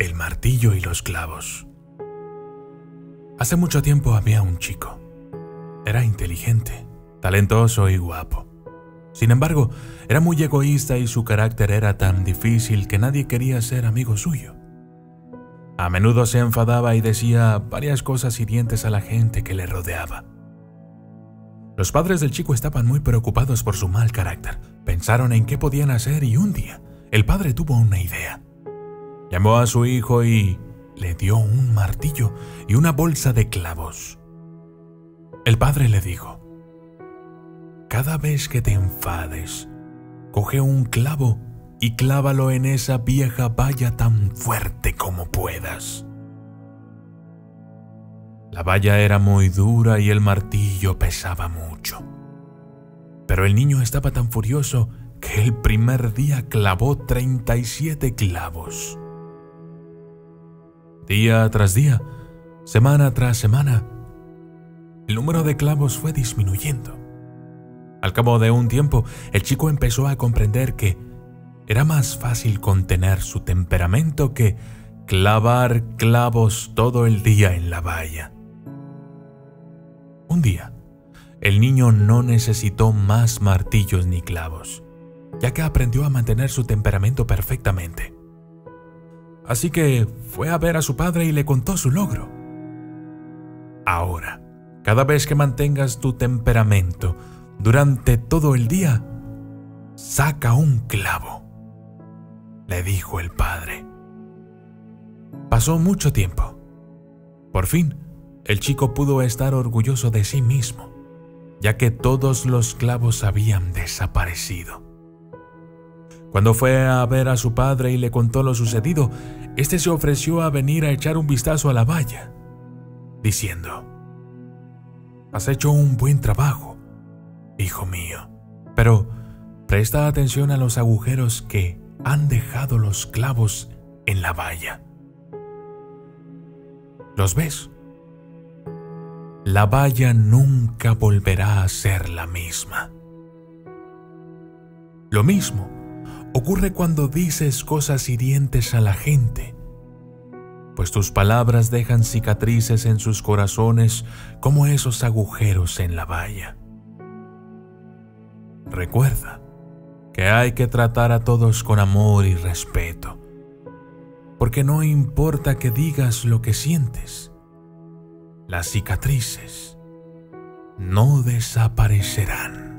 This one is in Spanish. el martillo y los clavos. Hace mucho tiempo había un chico. Era inteligente, talentoso y guapo. Sin embargo, era muy egoísta y su carácter era tan difícil que nadie quería ser amigo suyo. A menudo se enfadaba y decía varias cosas hirientes a la gente que le rodeaba. Los padres del chico estaban muy preocupados por su mal carácter. Pensaron en qué podían hacer y un día, el padre tuvo una idea. Llamó a su hijo y le dio un martillo y una bolsa de clavos. El padre le dijo: cada vez que te enfades, coge un clavo y clávalo en esa vieja valla tan fuerte como puedas. La valla era muy dura y el martillo pesaba mucho. Pero el niño estaba tan furioso que el primer día clavó 37 clavos. Día tras día, semana tras semana, el número de clavos fue disminuyendo. Al cabo de un tiempo, el chico empezó a comprender que era más fácil contener su temperamento que clavar clavos todo el día en la valla. Un día, el niño no necesitó más martillos ni clavos, ya que aprendió a mantener su temperamento perfectamente. Así que fue a ver a su padre y le contó su logro. Ahora, cada vez que mantengas tu temperamento durante todo el día, saca un clavo, le dijo el padre. Pasó mucho tiempo. Por fin, el chico pudo estar orgulloso de sí mismo, ya que todos los clavos habían desaparecido. Cuando fue a ver a su padre y le contó lo sucedido, este se ofreció a venir a echar un vistazo a la valla, diciendo: «Has hecho un buen trabajo, hijo mío, pero presta atención a los agujeros que han dejado los clavos en la valla. ¿Los ves? La valla nunca volverá a ser la misma». Lo mismo ocurre cuando dices cosas hirientes a la gente, pues tus palabras dejan cicatrices en sus corazones como esos agujeros en la valla. Recuerda que hay que tratar a todos con amor y respeto, porque no importa que digas lo que sientes, las cicatrices no desaparecerán.